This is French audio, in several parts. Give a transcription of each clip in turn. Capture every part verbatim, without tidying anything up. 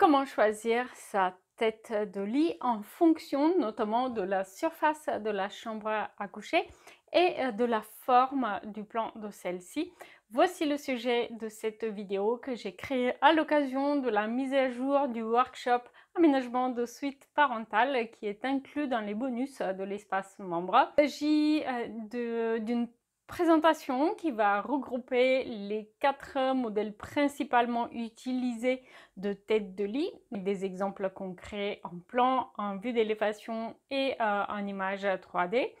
Comment choisir sa tête de lit en fonction notamment de la surface de la chambre à coucher et de la forme du plan de celle-ci. Voici le sujet de cette vidéo que j'ai créée à l'occasion de la mise à jour du workshop aménagement de suite parentale qui est inclus dans les bonus de l'espace membre. Il s'agit d'une présentation qui va regrouper les quatre modèles principalement utilisés de tête de lit, des exemples concrets en plan, en vue d'élévation et euh, en image trois D.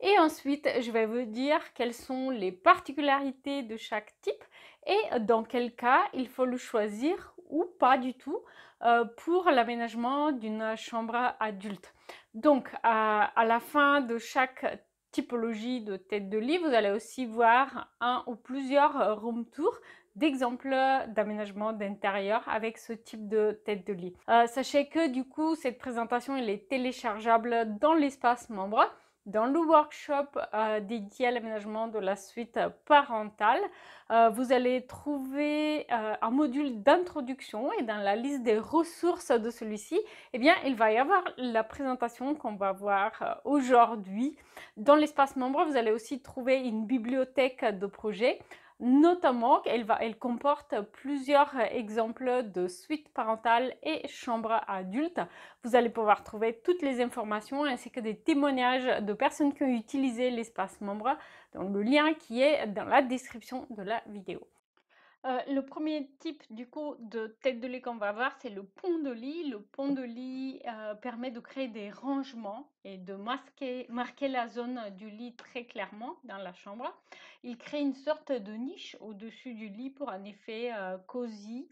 Et ensuite, je vais vous dire quelles sont les particularités de chaque type et dans quel cas il faut le choisir ou pas du tout euh, pour l'aménagement d'une chambre adulte. Donc, euh, à la fin de chaque typologie de tête de lit, vous allez aussi voir un ou plusieurs room tours d'exemples d'aménagement d'intérieur avec ce type de tête de lit. Euh, sachez que du coup, cette présentation elle est téléchargeable dans l'espace membre, dans le workshop euh, dédié à l'aménagement de la suite parentale. Euh, vous allez trouver euh, un module d'introduction et dans la liste des ressources de celui-ci, eh bien, il va y avoir la présentation qu'on va voir euh, aujourd'hui. Dans l'espace membre, vous allez aussi trouver une bibliothèque de projets. Notamment, elle, va, elle comporte plusieurs exemples de suite parentale et chambre adulte. Vous allez pouvoir trouver toutes les informations ainsi que des témoignages de personnes qui ont utilisé l'espace membre dans le lien qui est dans la description de la vidéo. Euh, le premier type du coup de tête de lit qu'on va voir, c'est le pont de lit. Le pont de lit euh, permet de créer des rangements et de masquer, marquer la zone du lit très clairement dans la chambre. Il crée une sorte de niche au-dessus du lit pour un effet euh, cosy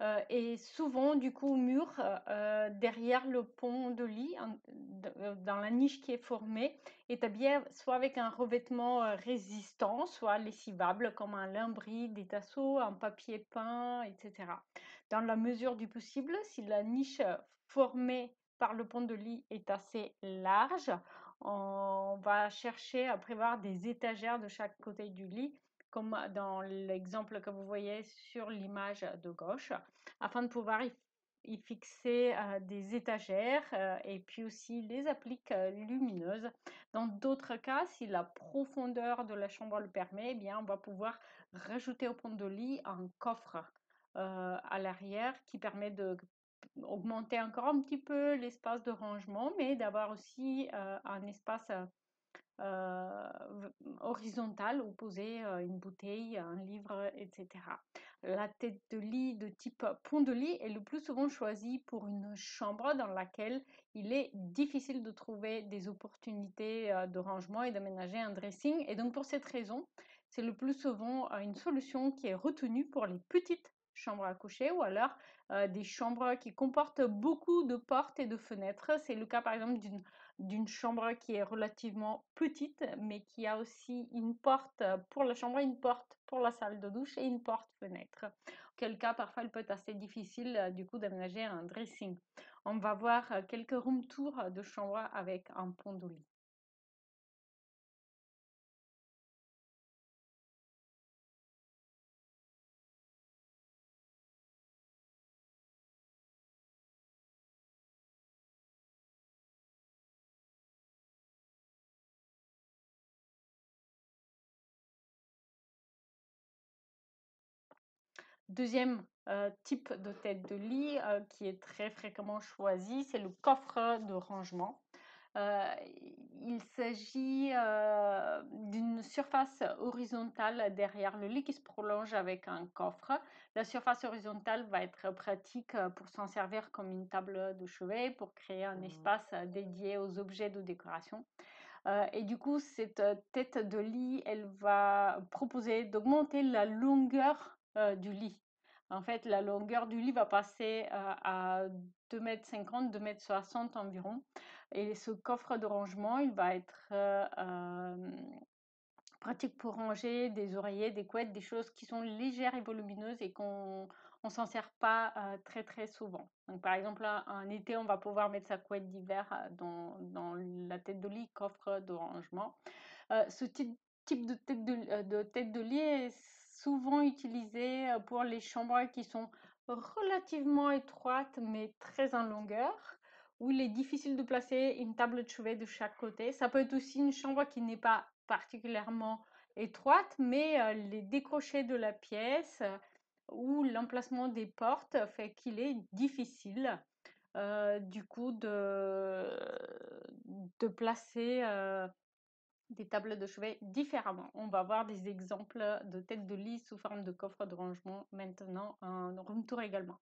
euh, et souvent du coup mur euh, derrière le pont de lit, en, dans la niche qui est formée, est habillé soit avec un revêtement résistant, soit lessivable comme un lambris, des tasseaux, un papier peint, et cetera. Dans la mesure du possible, si la niche formée par le pont de lit est assez large, on va chercher à prévoir des étagères de chaque côté du lit, comme dans l'exemple que vous voyez sur l'image de gauche, afin de pouvoir y y fixer euh, des étagères euh, et puis aussi les appliques euh, lumineuses. Dans d'autres cas, si la profondeur de la chambre le permet, eh bien, on va pouvoir rajouter au pont de lit un coffre euh, à l'arrière qui permet d'augmenter encore un petit peu l'espace de rangement, mais d'avoir aussi euh, un espace euh, horizontal où poser euh, une bouteille, un livre, et cetera. La tête de lit de type pont de lit est le plus souvent choisie pour une chambre dans laquelle il est difficile de trouver des opportunités de rangement et d'aménager un dressing. Et donc pour cette raison, c'est le plus souvent une solution qui est retenue pour les petites chambres à coucher ou alors euh, des chambres qui comportent beaucoup de portes et de fenêtres. C'est le cas par exemple d'une d'une chambre qui est relativement petite mais qui a aussi une porte pour la chambre, une porte pour la salle de douche et une porte-fenêtre. Auquel cas parfois il peut être assez difficile du coup d'aménager un dressing. On va voir quelques room tours de chambres avec un pont de lit. Deuxième euh, type de tête de lit euh, qui est très fréquemment choisi, c'est le coffre de rangement. Euh, il s'agit euh, d'une surface horizontale derrière le lit qui se prolonge avec un coffre. La surface horizontale va être pratique pour s'en servir comme une table de chevet, pour créer un espace dédié aux objets de décoration. Euh, et du coup, cette tête de lit, elle va proposer d'augmenter la longueur Euh, du lit. En fait, la longueur du lit va passer euh, à deux mètres cinquante, deux mètres soixante environ. Et ce coffre de rangement, il va être euh, euh, pratique pour ranger des oreillers, des couettes, des choses qui sont légères et volumineuses et qu'on ne s'en sert pas euh, très très souvent. Donc, par exemple, en été, on va pouvoir mettre sa couette d'hiver dans, dans la tête de lit, coffre de rangement. Euh, ce type, type de, tête de, de tête de lit est souvent utilisé pour les chambres qui sont relativement étroite mais très en longueur, où il est difficile de placer une table de chevet de chaque côté. Ça peut être aussi une chambre qui n'est pas particulièrement étroite, mais euh, les décrochés de la pièce euh, ou l'emplacement des portes fait qu'il est difficile euh, du coup de, de placer euh, des tables de chevet différemment. On va voir des exemples de têtes de lit sous forme de coffre de rangement maintenant, un room tour également.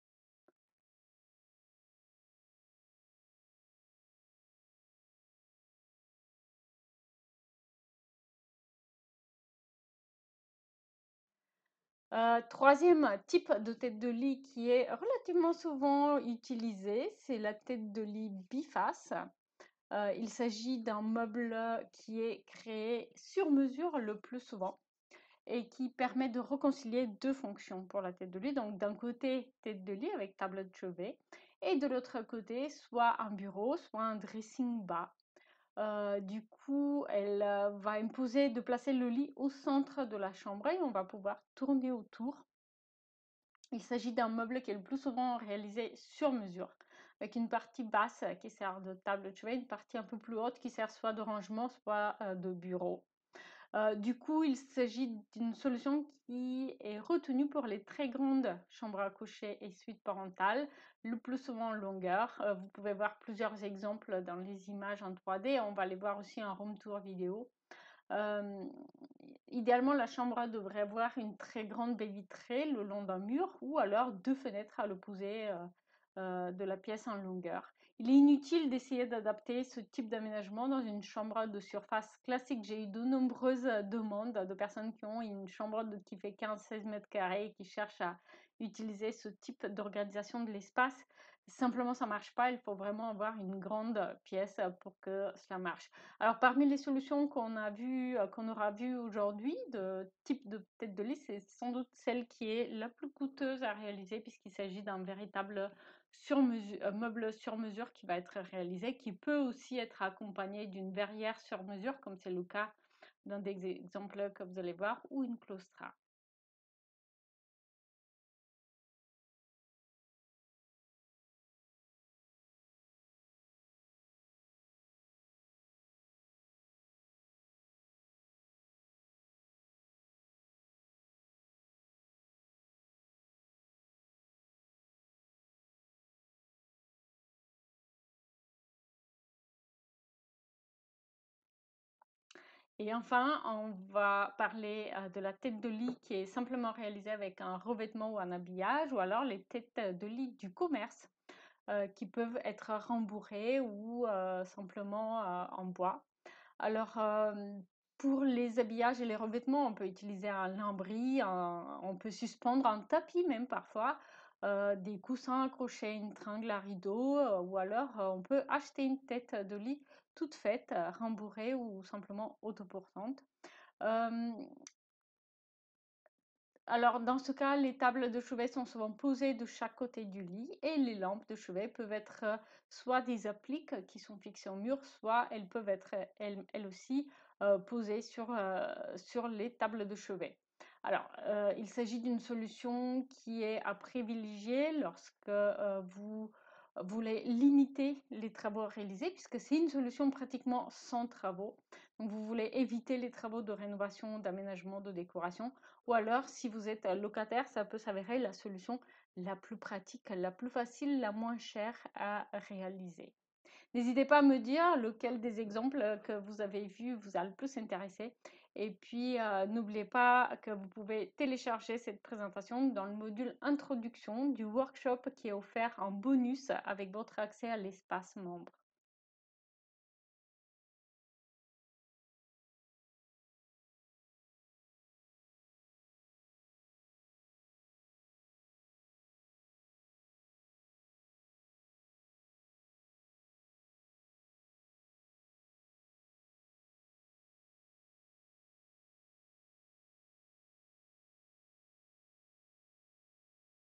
Euh, troisième type de tête de lit qui est relativement souvent utilisé, c'est la tête de lit biface. Euh, il s'agit d'un meuble qui est créé sur mesure le plus souvent et qui permet de reconcilier deux fonctions pour la tête de lit. Donc d'un côté, tête de lit avec table de chevet et de l'autre côté, soit un bureau, soit un dressing bas. Euh, du coup, elle euh, va imposer de placer le lit au centre de la chambre et on va pouvoir tourner autour. Il s'agit d'un meuble qui est le plus souvent réalisé sur mesure, avec une partie basse qui sert de table de chevet, une partie un peu plus haute qui sert soit de rangement, soit euh, de bureau. Euh, du coup, il s'agit d'une solution qui est retenue pour les très grandes chambres à coucher et suites parentales, le plus souvent en longueur. Euh, vous pouvez voir plusieurs exemples dans les images en trois D. On va les voir aussi en room tour vidéo. Euh, idéalement, la chambre devrait avoir une très grande baie vitrée le long d'un mur ou alors deux fenêtres à l'opposé euh, euh, de la pièce en longueur. Il est inutile d'essayer d'adapter ce type d'aménagement dans une chambre de surface classique. J'ai eu de nombreuses demandes de personnes qui ont une chambre de, qui fait quinze seize mètres carrés et qui cherchent à utiliser ce type d'organisation de l'espace. Simplement, ça ne marche pas. Il faut vraiment avoir une grande pièce pour que cela marche. Alors, parmi les solutions qu'on a vues, qu'on aura vues aujourd'hui de type de tête de lit, c'est sans doute celle qui est la plus coûteuse à réaliser puisqu'il s'agit d'un véritable Sur mesure, meuble sur mesure qui va être réalisé, qui peut aussi être accompagné d'une verrière sur mesure, comme c'est le cas dans des exemples que vous allez voir, ou une claustra. Et enfin, on va parler de la tête de lit qui est simplement réalisée avec un revêtement ou un habillage, ou alors les têtes de lit du commerce euh, qui peuvent être rembourrées ou euh, simplement euh, en bois. Alors, euh, pour les habillages et les revêtements, on peut utiliser un lambris, un, on peut suspendre un tapis même parfois, euh, des coussins accrochés, une tringle à rideau, euh, ou alors euh, on peut acheter une tête de lit toute faite, rembourrée ou simplement autoportante. Euh, alors dans ce cas, les tables de chevet sont souvent posées de chaque côté du lit et les lampes de chevet peuvent être soit des appliques qui sont fixées au mur, soit elles peuvent être elles, elles aussi euh, posées sur, euh, sur les tables de chevet. Alors, euh, il s'agit d'une solution qui est à privilégier lorsque euh, vous... voulez limiter les travaux réalisés puisque c'est une solution pratiquement sans travaux. Donc vous voulez éviter les travaux de rénovation, d'aménagement, de décoration, ou alors si vous êtes locataire, ça peut s'avérer la solution la plus pratique, la plus facile, la moins chère à réaliser. N'hésitez pas à me dire lequel des exemples que vous avez vus vous a le plus intéressé. Et puis, euh, n'oubliez pas que vous pouvez télécharger cette présentation dans le module Introduction du workshop qui est offert en bonus avec votre accès à l'espace membre.